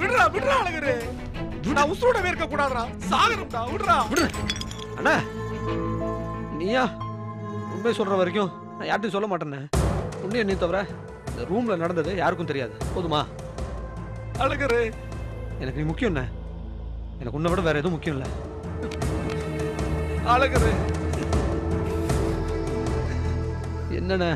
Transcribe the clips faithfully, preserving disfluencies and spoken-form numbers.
விடுறா விடுறா அழகரு. நான் உசுரோடவே இருக்க கூடாதுடா. சாகணும்டா விடுறா. அண்ணா நீயா உண்மை சொல்ற வரைக்கும் நான் யார்ட்டையும் சொல்ல மாட்டேன்னு. உண்மையை நீ தவிர இந்த ரூம்ல நடந்தது யாருக்கும் தெரியாது. போதுமா அழகரு? எனக்கு நீ முக்கியம் என்ன? எனக்கு உன்னை விட வேற எதுவும் முக்கியம் இல்லை அழகரு. என்னண்ண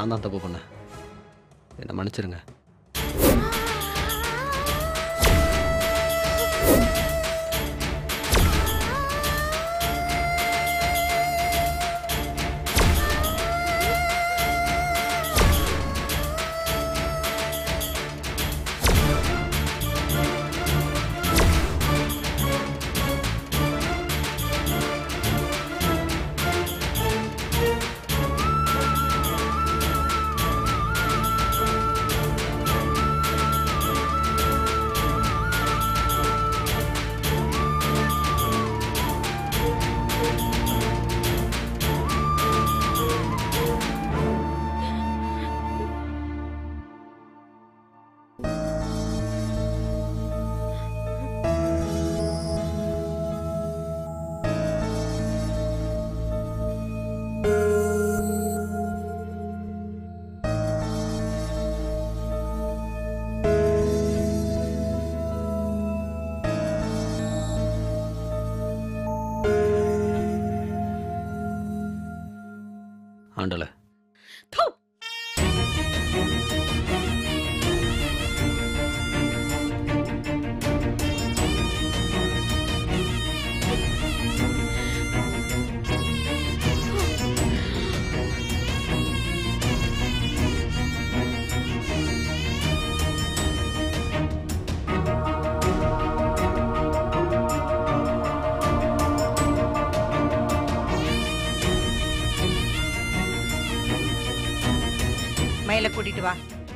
நான் தான் தப்பு பண்ணேன். என்னை மன்னிச்சிருங்க. ஆண்டல கூட்டிட்டு வா.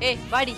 ஏய் வாடி.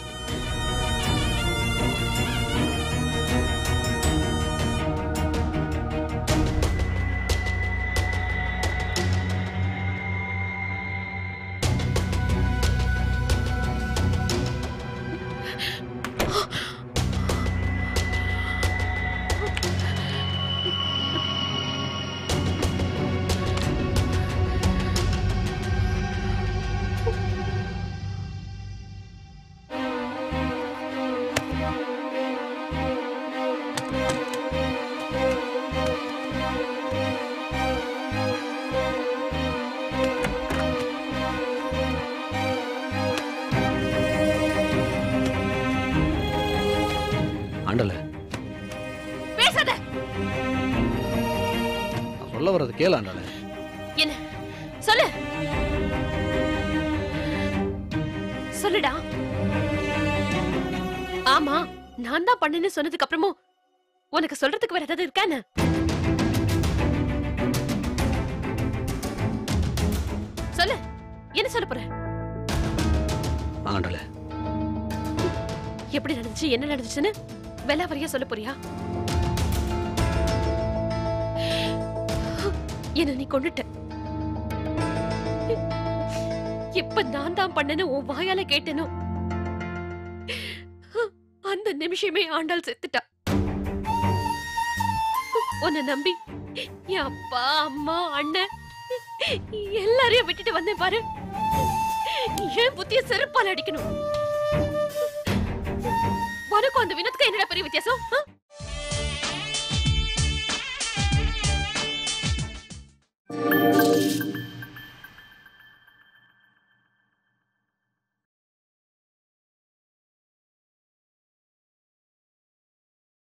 கேளு ஆண்டாளே. என்ன சொல்லு சொல்லுடா. ஆமா நான் தான் பண்ணேன்னு சொன்னதுக்கு அப்புறமும் உனக்கு சொல்றதுக்கு வேற ஏதாவது இருக்கானே? சொல்லு என்ன சொல்ல போற? ஆண்டாளே எப்படி நடந்துச்சு என்ன நடந்துச்சுன்னு வெள்ளாவரியா சொல்ல போறியா? என்ன நீ கொண்டுட்ட. இப்ப நான் தான் பண்ணேன்னு உன் வாயால கேட்டேனோ அந்த நிமிஷமே ஆண்டாள் செத்துட்டா. உன்னை நம்பி என் அப்பா அம்மா அண்ணன் எல்லாரையும் விட்டுட்டு வந்தேன் பாரு. ஏன் புத்திய செருப்பால் அடிக்கணும்? உனக்கும் அந்த வினத்துக்கு என்னடா பெரிய வித்தியாசம்?